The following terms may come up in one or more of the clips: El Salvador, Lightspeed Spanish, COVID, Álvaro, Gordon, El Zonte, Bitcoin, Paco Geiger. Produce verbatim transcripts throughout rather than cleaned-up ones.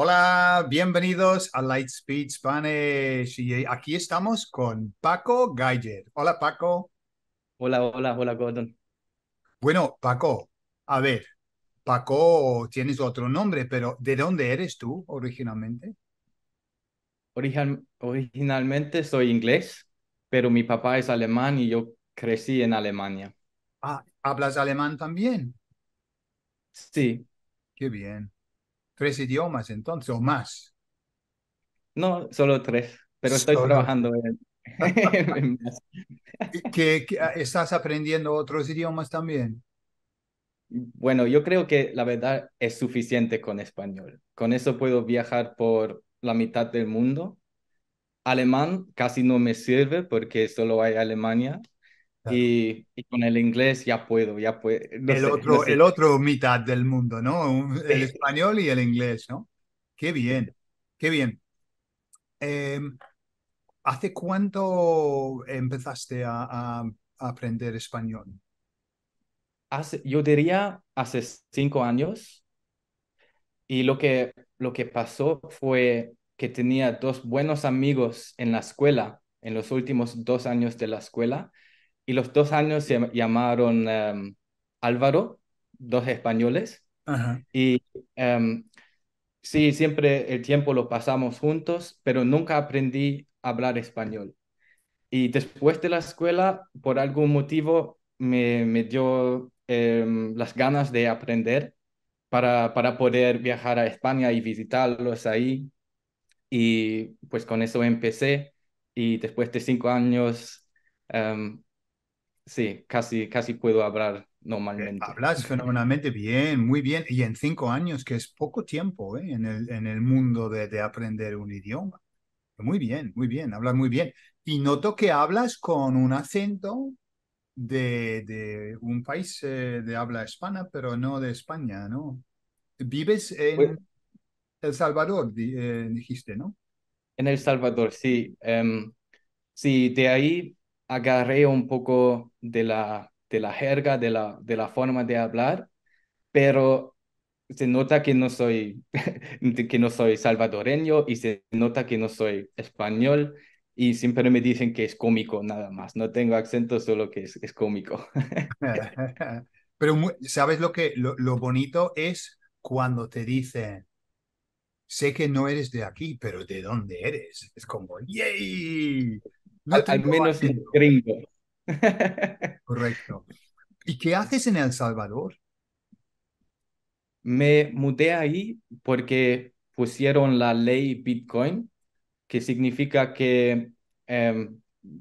Hola, bienvenidos a Lightspeed Spanish. Y aquí estamos con Paco Geiger. Hola, Paco. Hola, hola, hola, Gordon. Bueno, Paco, a ver, Paco, tienes otro nombre, pero ¿de dónde eres tú originalmente? Original, originalmente soy inglés, pero mi papá es alemán y yo crecí en Alemania. Ah, ¿hablas alemán también? Sí. Qué bien. ¿Tres idiomas entonces o más? No, solo tres, pero estoy solo trabajando en... en ¿Qué, qué, ¿Estás aprendiendo otros idiomas también? Bueno, yo creo que la verdad es suficiente con español. Con eso puedo viajar por la mitad del mundo. Alemán casi no me sirve porque solo hay Alemania. Claro. Y, y con el inglés ya puedo, ya puedo. No el, sé, otro, no sé. el otro mitad del mundo, ¿no? El español y el inglés, ¿no? Qué bien, qué bien. Eh, ¿Hace cuánto empezaste a, a, a aprender español? Hace, yo diría hace cinco años. Y lo que, lo que pasó fue que tenía dos buenos amigos en la escuela, en los últimos dos años de la escuela. Y los dos años se llamaron um, Álvaro, dos españoles. Ajá. Y um, sí, siempre el tiempo lo pasamos juntos, pero nunca aprendí a hablar español. Y después de la escuela, por algún motivo, me, me dio um, las ganas de aprender para, para poder viajar a España y visitarlos ahí. Y pues con eso empecé. Y después de cinco años... Um, Sí, casi, casi puedo hablar normalmente. Hablas fenomenalmente bien, muy bien. Y en cinco años, que es poco tiempo, ¿eh? en, el, en el mundo de, de aprender un idioma. Muy bien, muy bien, hablas muy bien. Y noto que hablas con un acento de, de un país eh, de habla hispana, pero no de España, ¿no? Vives en pues, El Salvador, eh, dijiste, ¿no? En El Salvador, sí. Um, sí, de ahí... agarré un poco de la, de la jerga, de la, de la forma de hablar, pero se nota que no soy, que no soy salvadoreño y se nota que no soy español y siempre me dicen que es cómico nada más. No tengo acento, solo que es, es cómico. Pero ¿sabes lo, que, lo, lo bonito es cuando te dicen, sé que no eres de aquí, pero ¿de dónde eres? Es como, ¡yay! No al, al menos el gringo. Correcto. ¿Y qué haces en El Salvador? Me mudé ahí porque pusieron la ley Bitcoin, que significa que eh,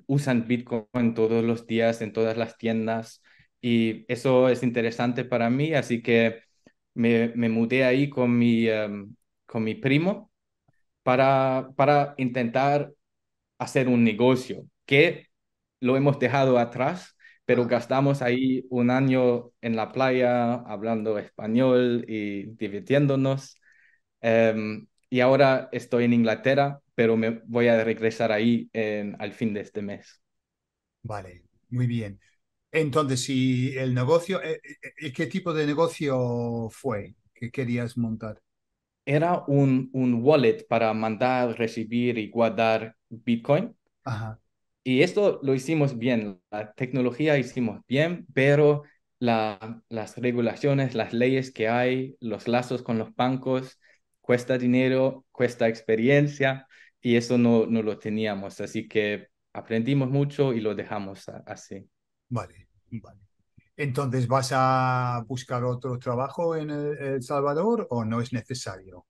usan Bitcoin todos los días en todas las tiendas. Y eso es interesante para mí, así que me, me mudé ahí con mi, um, con mi primo para, para intentar... hacer un negocio, que lo hemos dejado atrás, pero gastamos ahí un año en la playa, hablando español y divirtiéndonos. Um, y ahora estoy en Inglaterra, pero me voy a regresar ahí en, al fin de este mes. Vale, muy bien. Entonces, si el negocio, ¿qué tipo de negocio fue que querías montar? Era un, un wallet para mandar, recibir y guardar Bitcoin. Ajá. Y esto lo hicimos bien, la tecnología hicimos bien, pero la, las regulaciones, las leyes que hay, los lazos con los bancos, cuesta dinero, cuesta experiencia y eso no, no lo teníamos. Así que aprendimos mucho y lo dejamos así. Vale, vale. Entonces, ¿vas a buscar otro trabajo en El Salvador o no es necesario?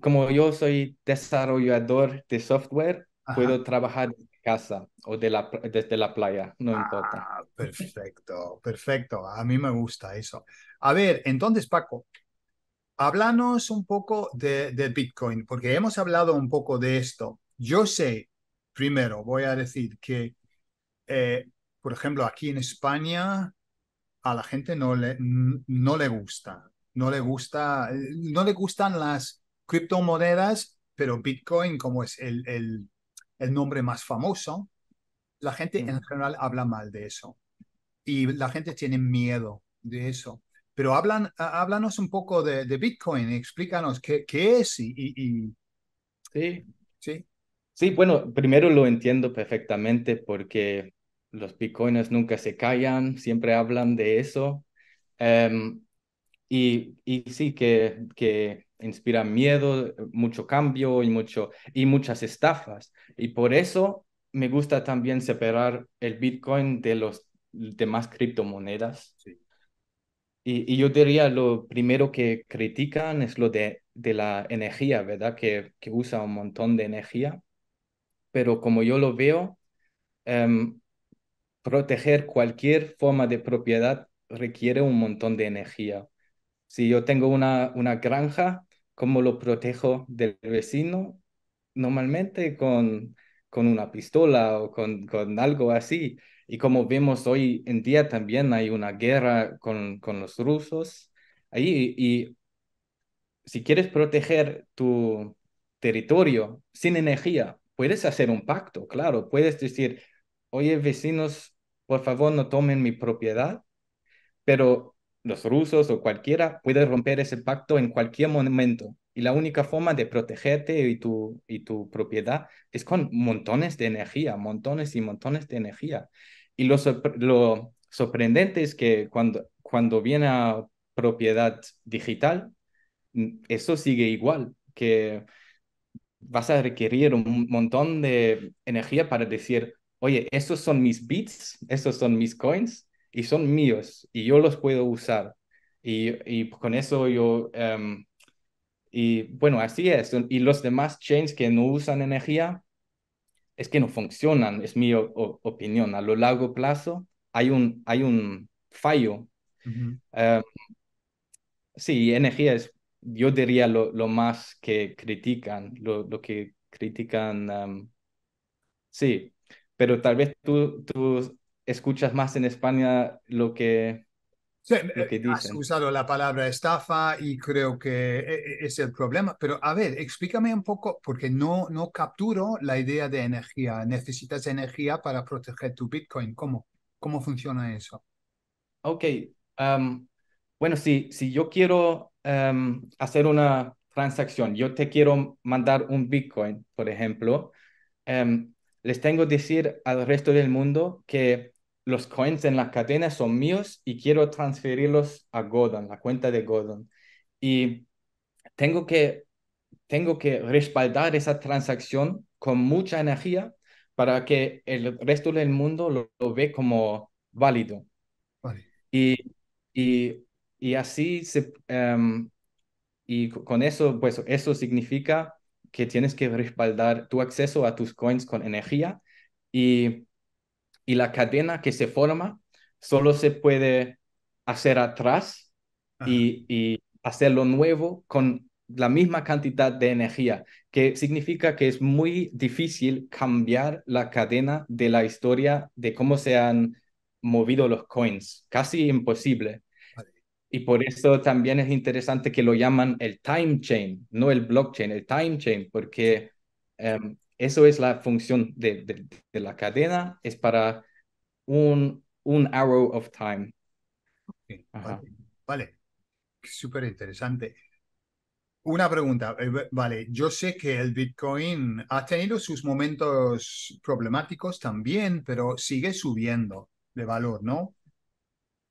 Como yo soy desarrollador de software, ajá, puedo trabajar desde casa o de la, desde la playa, no ah, importa. Perfecto, perfecto. A mí me gusta eso. A ver, entonces, Paco, háblanos un poco de, de Bitcoin, porque hemos hablado un poco de esto. Yo sé, primero, voy a decir que... Eh, por ejemplo, aquí en España a la gente no le, no le gusta, no le gusta, no le gustan las criptomonedas, pero Bitcoin, como es el, el, el nombre más famoso, la gente en general habla mal de eso y la gente tiene miedo de eso. Pero hablan, háblanos un poco de, de Bitcoin, explícanos qué, qué es y... y, y... Sí. sí, sí, bueno, primero lo entiendo perfectamente porque los Bitcoiners nunca se callan, siempre hablan de eso. Um, y, y sí, que, que inspira miedo, mucho cambio y, mucho, y muchas estafas. Y por eso me gusta también separar el Bitcoin de los demás criptomonedas. Sí. Y, y yo diría lo primero que critican es lo de, de la energía, ¿verdad? Que, que usa un montón de energía. Pero como yo lo veo, um, proteger cualquier forma de propiedad requiere un montón de energía. Si yo tengo una, una granja, ¿cómo lo protejo del vecino? Normalmente con, con una pistola o con, con algo así. Y como vemos hoy en día también hay una guerra con, con los rusos. Ahí, y si quieres proteger tu territorio sin energía, puedes hacer un pacto, claro. Puedes decir, oye, vecinos, por favor no tomen mi propiedad. Pero los rusos o cualquiera puede romper ese pacto en cualquier momento. Y la única forma de protegerte y tu, y tu propiedad es con montones de energía, montones y montones de energía. Y lo, lo sorprendente es que cuando, cuando viene a propiedad digital, eso sigue igual, que vas a requerir un montón de energía para decir, oye, estos son mis bits, estos son mis coins, y son míos, y yo los puedo usar. Y, y con eso yo... Um, y bueno, así es. Y los demás chains que no usan energía, es que no funcionan, es mi o, opinión. A lo largo plazo hay un, hay un fallo. Uh-huh. um, sí, energía es, yo diría, lo, lo más que critican, lo, lo que critican. Um, sí, pero tal vez tú... tú escuchas más en España lo que, sí, lo que dicen. Has usado la palabra estafa y creo que es el problema. Pero a ver, explícame un poco, porque no, no capturo la idea de energía. Necesitas energía para proteger tu Bitcoin. ¿Cómo, cómo funciona eso? Ok. Um, bueno, si, si yo quiero um, hacer una transacción, yo te quiero mandar un Bitcoin, por ejemplo, um, les tengo que decir al resto del mundo que los coins en la cadena son míos y quiero transferirlos a Gordon, la cuenta de Gordon. Y tengo que, tengo que respaldar esa transacción con mucha energía para que el resto del mundo lo, lo ve como válido. Vale. Y, y, y así, se, um, y con eso, pues eso significa que tienes que respaldar tu acceso a tus coins con energía y, y la cadena que se forma solo se puede hacer atrás y, y hacerlo nuevo con la misma cantidad de energía, que significa que es muy difícil cambiar la cadena de la historia de cómo se han movido los coins, casi imposible. Y por eso también es interesante que lo llaman el time chain, no el blockchain, el time chain, porque um, eso es la función de, de, de la cadena, es para un, un arrow of time. Okay, vale, vale. Súper interesante. Una pregunta, vale, yo sé que el Bitcoin ha tenido sus momentos problemáticos también, pero sigue subiendo de valor, ¿no?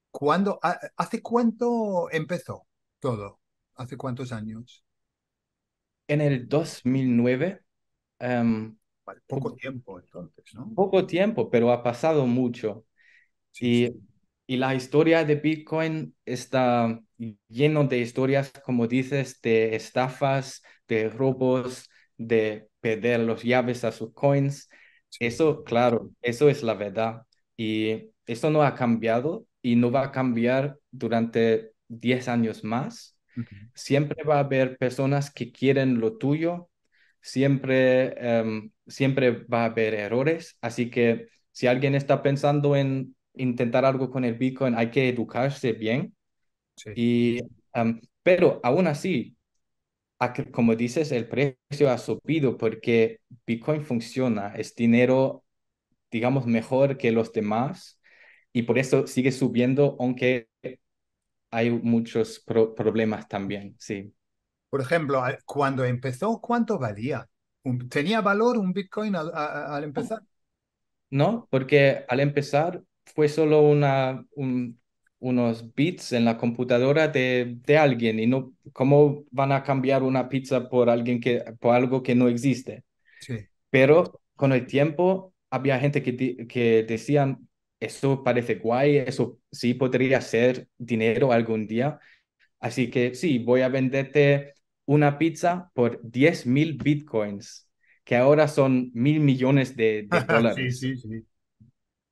¿Cuándo, ¿Hace cuánto empezó todo? ¿Hace cuántos años? En el dos mil nueve. Um, vale, poco, poco tiempo entonces, ¿no? Poco tiempo, pero ha pasado mucho. Sí, y, sí. y la historia de Bitcoin está lleno de historias, como dices, de estafas, de robos, de perder las llaves a sus coins. Sí. Eso, claro, eso es la verdad. Y eso no ha cambiado. Y no va a cambiar durante diez años más. Okay. Siempre va a haber personas que quieren lo tuyo. Siempre, um, siempre va a haber errores. Así que si alguien está pensando en intentar algo con el Bitcoin, hay que educarse bien. Sí. Y, um, pero aún así, como dices, el precio ha subido porque Bitcoin funciona. Es dinero, digamos, mejor que los demás. Y por eso sigue subiendo, aunque hay muchos pro problemas también, sí. Por ejemplo, cuando empezó, ¿cuánto valía? ¿Tenía valor un Bitcoin al, a, al empezar? No, porque al empezar fue solo una, un, unos bits en la computadora de, de alguien, y no, ¿cómo van a cambiar una pizza por, alguien que, por algo que no existe? Sí. Pero con el tiempo había gente que, que decían, eso parece guay, eso sí podría ser dinero algún día. Así que sí, voy a venderte una pizza por diez mil bitcoins, que ahora son mil millones de, de dólares. Sí, sí, sí.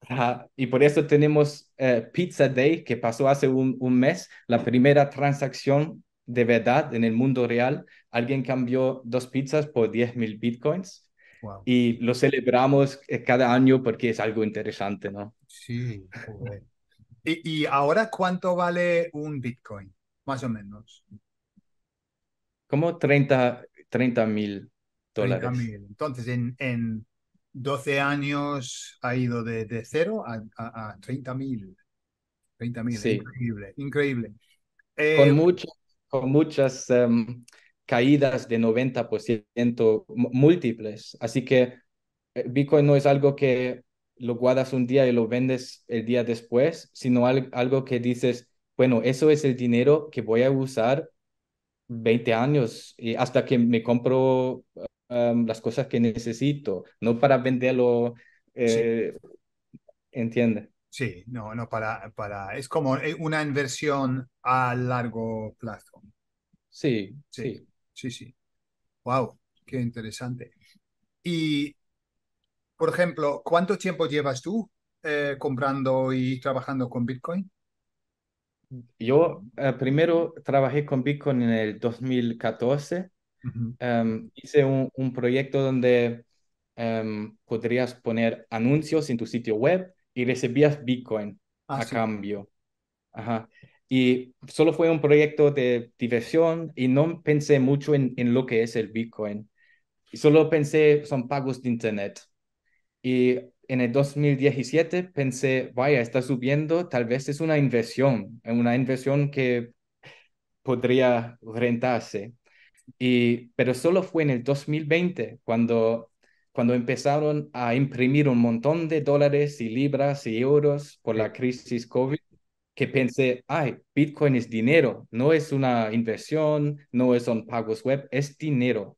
Uh, y por eso tenemos uh, Pizza Day, que pasó hace un, un mes, la primera transacción de verdad en el mundo real. Alguien cambió dos pizzas por diez mil bitcoins. Wow. Y lo celebramos cada año porque es algo interesante, ¿no? Sí. Joder. ¿Y, y ahora cuánto vale un Bitcoin? Más o menos. Como treinta mil dólares. treinta mil. Entonces, en, en doce años ha ido de, de cero a, a, a treinta mil. treinta mil, sí. Increíble, increíble. Eh, con, mucho, con muchas... Um, caídas de noventa por ciento múltiples. Así que Bitcoin no es algo que lo guardas un día y lo vendes el día después, sino al algo que dices, bueno, eso es el dinero que voy a usar veinte años y hasta que me compro um, las cosas que necesito, no para venderlo, eh, sí. ¿Entiendes? Sí, no, no, para, para, es como una inversión a largo plazo. Sí, sí, sí. Sí, sí. Wow, qué interesante. Y, por ejemplo, ¿cuánto tiempo llevas tú eh, comprando y trabajando con Bitcoin? Yo eh, primero trabajé con Bitcoin en el dos mil catorce. Uh-huh. um, hice un, un proyecto donde um, podrías poner anuncios en tu sitio web y recibías Bitcoin ah, a sí. cambio. Ajá. Y solo fue un proyecto de diversión y no pensé mucho en, en lo que es el Bitcoin. Solo pensé, son pagos de Internet. Y en el dos mil diecisiete pensé, vaya, está subiendo, tal vez es una inversión, una inversión que podría rentarse. Y, pero solo fue en el dos mil veinte cuando, cuando empezaron a imprimir un montón de dólares y libras y euros por la crisis COVID. Que pensé, ay, Bitcoin es dinero, no es una inversión, no son pagos web, es dinero.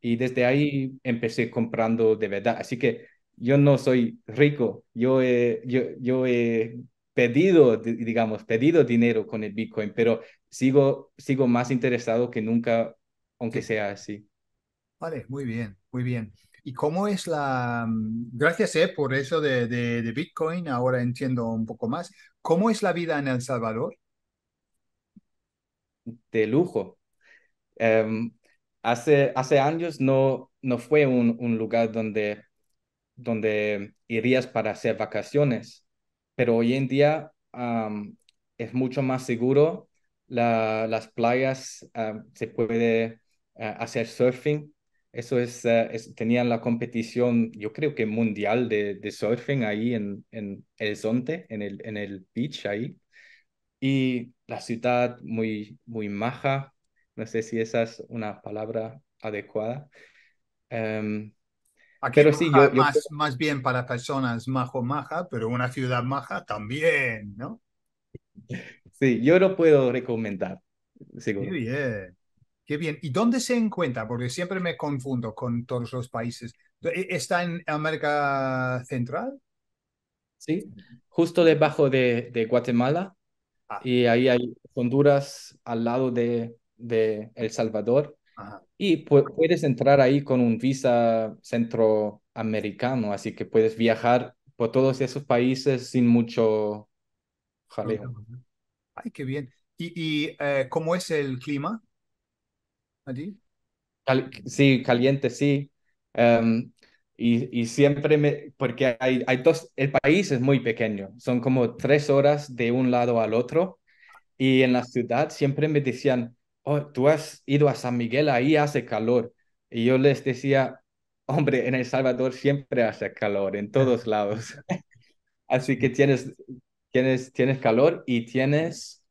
Y desde ahí empecé comprando de verdad. Así que yo no soy rico, yo he, yo, yo he pedido, digamos, pedido dinero con el Bitcoin, pero sigo, sigo más interesado que nunca, aunque sea así. Vale, muy bien, muy bien. ¿Y cómo es la... Gracias eh, por eso de, de, de Bitcoin, ahora entiendo un poco más. ¿Cómo es la vida en El Salvador? De lujo. Um, hace, hace años no, no fue un, un lugar donde, donde irías para hacer vacaciones, pero hoy en día um, es mucho más seguro. La, las playas uh, se puede uh, hacer surfing. Eso es, uh, es, tenían la competición, yo creo que mundial de, de surfing ahí en, en El Zonte, en el, en el beach ahí. Y la ciudad muy, muy maja, no sé si esa es una palabra adecuada. Um, pero sí, yo, yo... Más, más bien para personas majo, maja, pero una ciudad maja también, ¿no? Sí, yo lo puedo recomendar, seguro. Muy bien. Qué bien. ¿Y dónde se encuentra? Porque siempre me confundo con todos los países. ¿Está en América Central? Sí, justo debajo de, de Guatemala. Ah. Y ahí hay Honduras al lado de, de El Salvador. Ajá. Y pu puedes entrar ahí con un visa centroamericano. Así que puedes viajar por todos esos países sin mucho jaleo. Ay, qué bien. ¿Y, y eh, cómo es el clima? ¿Allí? Sí, caliente, sí. Um, y, y siempre me... Porque hay, hay dos... El país es muy pequeño. Son como tres horas de un lado al otro. Y en la ciudad siempre me decían, oh, tú has ido a San Miguel, ahí hace calor. Y yo les decía, hombre, en El Salvador siempre hace calor, en todos lados. Así que tienes, tienes, tienes calor y tienes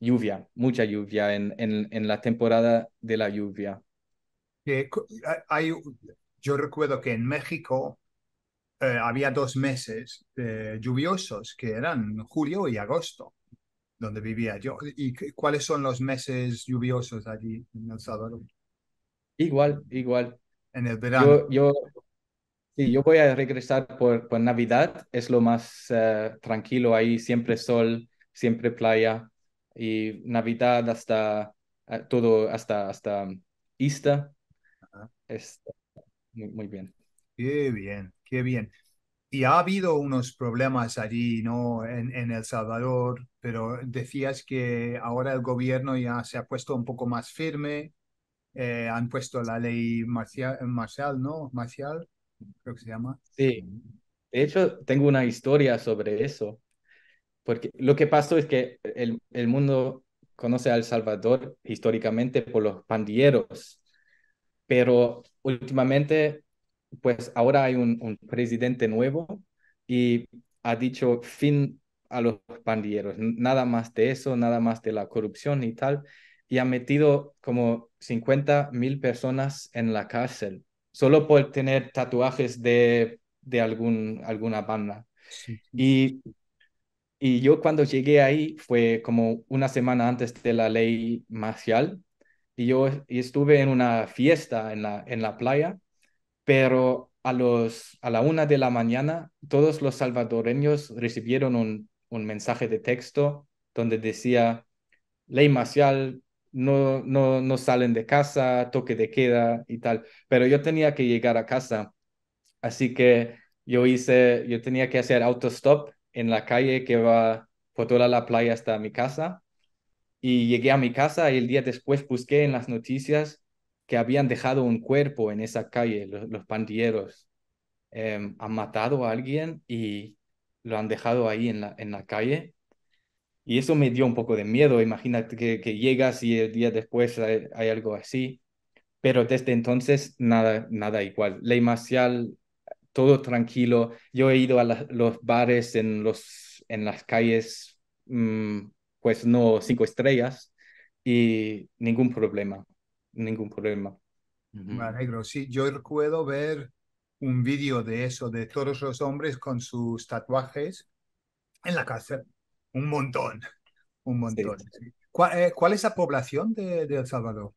lluvia, mucha lluvia en, en, en la temporada de la lluvia. Eh, hay, yo recuerdo que en México eh, había dos meses eh, lluviosos, que eran julio y agosto, donde vivía yo. ¿Y cuáles son los meses lluviosos allí en El Salvador? Igual, igual. En el verano. Yo, yo, sí, yo voy a regresar por, por Navidad, es lo más eh, tranquilo ahí, siempre sol, siempre playa. Y Navidad hasta eh, todo, hasta, hasta Easter. Uh-huh. Es muy, muy bien. Qué bien, qué bien. Y ha habido unos problemas allí, ¿no? En, en El Salvador, pero decías que ahora el gobierno ya se ha puesto un poco más firme, eh, han puesto la ley marcial, marcial, ¿no? Marcial, creo que se llama. Sí, de hecho tengo una historia sobre eso, porque lo que pasó es que el, el mundo conoce a El Salvador históricamente por los pandilleros, pero últimamente... Pues ahora hay un, un presidente nuevo y ha dicho fin a los pandilleros, nada más de eso, nada más de la corrupción y tal, y ha metido como cincuenta mil personas en la cárcel, solo por tener tatuajes de, de algún, alguna banda. Sí. Y, y yo cuando llegué ahí fue como una semana antes de la ley marcial, y yo y estuve en una fiesta en la, en la playa, pero a, los, a la una de la mañana todos los salvadoreños recibieron un, un mensaje de texto donde decía ley marcial, no, no, no salen de casa, toque de queda y tal. Pero yo tenía que llegar a casa, así que yo, hice, yo tenía que hacer autostop en la calle que va por toda la playa hasta mi casa. Y llegué a mi casa y el día después busqué en las noticias que habían dejado un cuerpo en esa calle, los, los pandilleros. Eh, han matado a alguien y lo han dejado ahí en la, en la calle. Y eso me dio un poco de miedo. Imagínate que, que llegas y el día después hay, hay algo así. Pero desde entonces, nada, nada igual. Ley marcial, todo tranquilo. Yo he ido a la, los bares en, los, en las calles, mmm, pues no cinco estrellas, y ningún problema. Ningún problema. Me alegro. Sí, yo recuerdo ver un vídeo de eso, de todos los hombres con sus tatuajes en la cárcel. Un montón, un montón. Sí. ¿Cuál, eh, ¿Cuál es la población de, de El Salvador?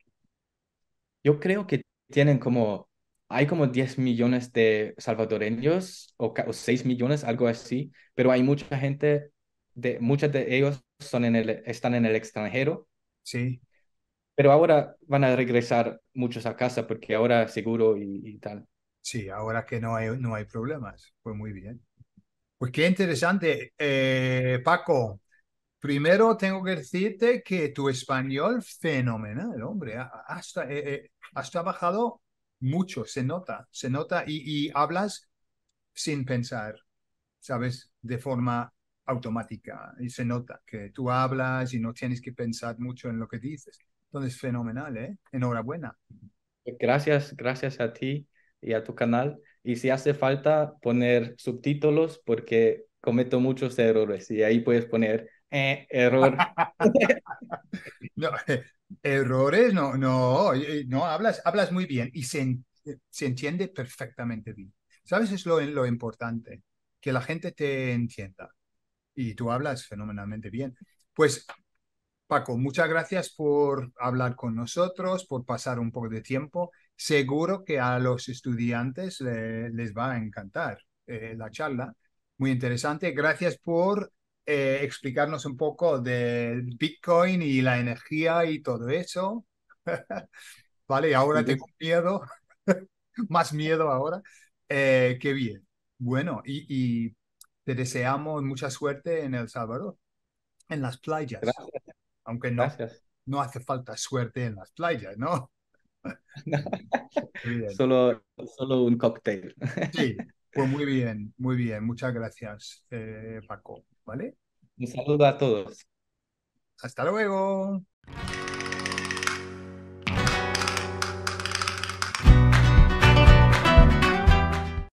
Yo creo que tienen como, hay como diez millones de salvadoreños o, o seis millones, algo así, pero hay mucha gente, de, muchos de ellos son en el, están en el extranjero. Sí. Pero ahora van a regresar muchos a casa porque ahora seguro y, y tal. Sí, ahora que no hay, no hay problemas. Pues muy bien. Pues qué interesante. Eh, Paco, primero tengo que decirte que tu español fenomenal, hombre. Has, eh, has trabajado mucho, se nota, se nota. Y, y hablas sin pensar, ¿sabes? De forma automática. Y se nota que tú hablas y no tienes que pensar mucho en lo que dices. Entonces, fenomenal, ¿eh? Enhorabuena. Gracias, gracias a ti y a tu canal. Y si hace falta poner subtítulos, porque cometo muchos errores y ahí puedes poner eh, error. No, eh, errores, no, no, eh, no, hablas, hablas muy bien y se, se entiende perfectamente bien. ¿Sabes? Es lo, lo importante, que la gente te entienda y tú hablas fenomenalmente bien. Pues... Paco, muchas gracias por hablar con nosotros, por pasar un poco de tiempo. Seguro que a los estudiantes le, les va a encantar eh, la charla. Muy interesante. Gracias por eh, explicarnos un poco del Bitcoin y la energía y todo eso. Vale, ahora tengo miedo, más miedo ahora. Eh, qué bien. Bueno, y, y te deseamos mucha suerte en El Salvador, en las playas. Gracias. Aunque no, no hace falta suerte en las playas, ¿no? No. solo, solo un cóctel. Sí, pues muy bien, muy bien. Muchas gracias, eh, Paco. ¿Vale? Un saludo a todos. Hasta luego.